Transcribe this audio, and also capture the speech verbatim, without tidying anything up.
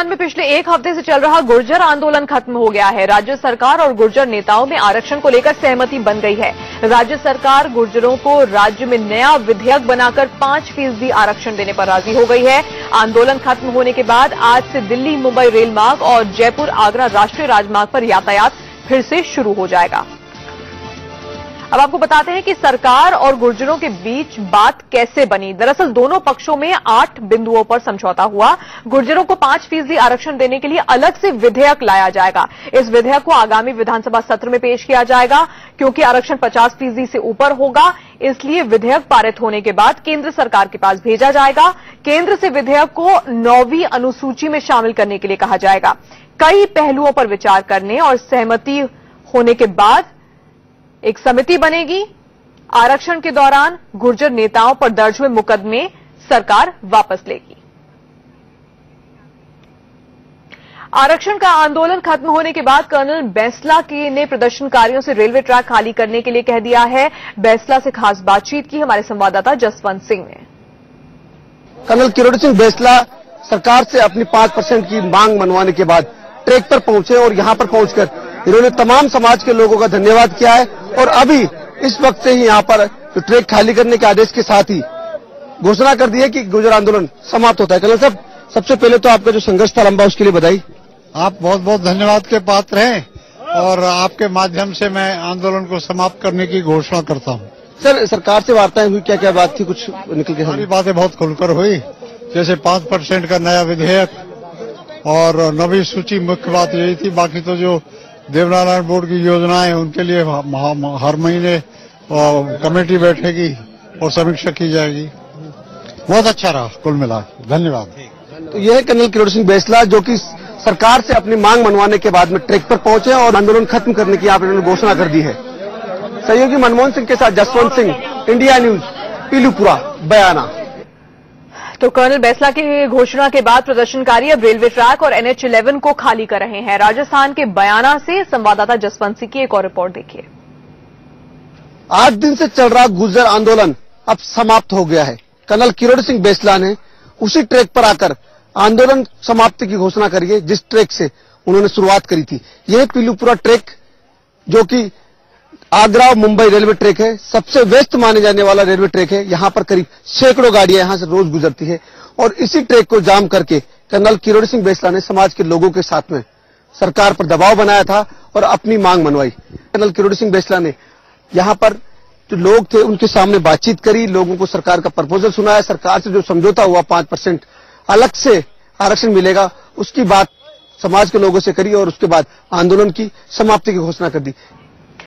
राजस्थान में पिछले एक हफ्ते से चल रहा गुर्जर आंदोलन खत्म हो गया है। राज्य सरकार और गुर्जर नेताओं में आरक्षण को लेकर सहमति बन गई है। राज्य सरकार गुर्जरों को राज्य में नया विधेयक बनाकर पांच फीसदी आरक्षण देने पर राजी हो गई है। आंदोलन खत्म होने के बाद आज से दिल्ली मुंबई रेल मार्ग और जयपुर आगरा राष्ट्रीय राजमार्ग पर यातायात फिर से शुरू हो जाएगा। अब आपको बताते हैं कि सरकार और गुर्जरों के बीच बात कैसे बनी। दरअसल दोनों पक्षों में आठ बिंदुओं पर समझौता हुआ। गुर्जरों को पांच फीसदी आरक्षण देने के लिए अलग से विधेयक लाया जाएगा। इस विधेयक को आगामी विधानसभा सत्र में पेश किया जाएगा, क्योंकि आरक्षण पचास फीसदी से ऊपर होगा, इसलिए विधेयक पारित होने के बाद केंद्र सरकार के पास भेजा जाएगा। केंद्र से विधेयक को नौवीं अनुसूची में शामिल करने के लिए कहा जाएगा। कई पहलुओं पर विचार करने और सहमति होने के बाद एक समिति बनेगी। आरक्षण के दौरान गुर्जर नेताओं पर दर्ज हुए मुकदमे सरकार वापस लेगी। आरक्षण का आंदोलन खत्म होने के बाद कर्नल बैंसला के ने प्रदर्शनकारियों से रेलवे ट्रैक खाली करने के लिए कह दिया है। बैंसला से खास बातचीत की हमारे संवाददाता जसवंत सिंह ने। कर्नल किरोड़ी सिंह बैंसला सरकार से अपनी पांच परसेंट की मांग मनवाने के बाद ट्रैक पर पहुंचे और यहां पर पहुंचकर इन्होंने तमाम समाज के लोगों का धन्यवाद किया है। और अभी इस वक्त से ही यहाँ पर तो ट्रैक खाली करने के आदेश के साथ ही घोषणा कर दी है कि गुर्जर आंदोलन समाप्त होता है। कर्नल साहब, सबसे पहले तो आपका जो संघर्ष था लंबा, उसके लिए बधाई। आप बहुत बहुत धन्यवाद के पात्र हैं और आपके माध्यम से मैं आंदोलन को समाप्त करने की घोषणा करता हूँ। सर, सरकार से वार्ताएं हुई, क्या क्या बात थी, कुछ निकल के? सारी बातें बहुत खुलकर हुई, जैसे पांच परसेंट का नया विधेयक और नवी सूची, मुख्य बात यही थी। बाकी तो जो देवनारायण बोर्ड की योजनाएं, उनके लिए हर महीने कमेटी बैठेगी और समीक्षा की जाएगी। बहुत अच्छा रहा कुल मिलाकर, धन्यवाद। तो यह कर्नल किरोड़ी सिंह बैंसला जो कि सरकार से अपनी मांग मनवाने के बाद में ट्रैक पर पहुंचे और आंदोलन खत्म करने की आप इन्होंने घोषणा कर दी है। सहयोगी मनमोहन सिंह के साथ जसवंत सिंह, इंडिया न्यूज, पीलूपुरा, बयाना। तो कर्नल बैंसला की घोषणा के बाद प्रदर्शनकारी अब रेलवे ट्रैक और एनएच इलेवन को खाली कर रहे हैं। राजस्थान के बयाना से संवाददाता जसवंत सिंह की एक और रिपोर्ट देखिए। आठ दिन से चल रहा गुर्जर आंदोलन अब समाप्त हो गया है। कर्नल किरोड़ी सिंह बैंसला ने उसी ट्रैक पर आकर आंदोलन समाप्ति की घोषणा करी है, जिस ट्रैक से उन्होंने शुरुआत करी थी। यह पीलूपुरा ट्रैक जो कि आगरा मुंबई रेलवे ट्रैक है, सबसे व्यस्त माने जाने वाला रेलवे ट्रैक है। यहाँ पर करीब सैकड़ों गाड़ियां यहाँ से रोज गुजरती है और इसी ट्रैक को जाम करके कर्नल किरोड़ी सिंह बैंसला ने समाज के लोगों के साथ में सरकार पर दबाव बनाया था और अपनी मांग मनवाई। कर्नल किरोड़ी सिंह बैंसला ने यहाँ पर जो लोग थे उनके सामने बातचीत करी, लोगों को सरकार का प्रपोजल सुनाया। सरकार से जो समझौता हुआ पांच परसेंट अलग से आरक्षण मिलेगा, उसकी बात समाज के लोगों से करी और उसके बाद आंदोलन की समाप्ति की घोषणा कर दी।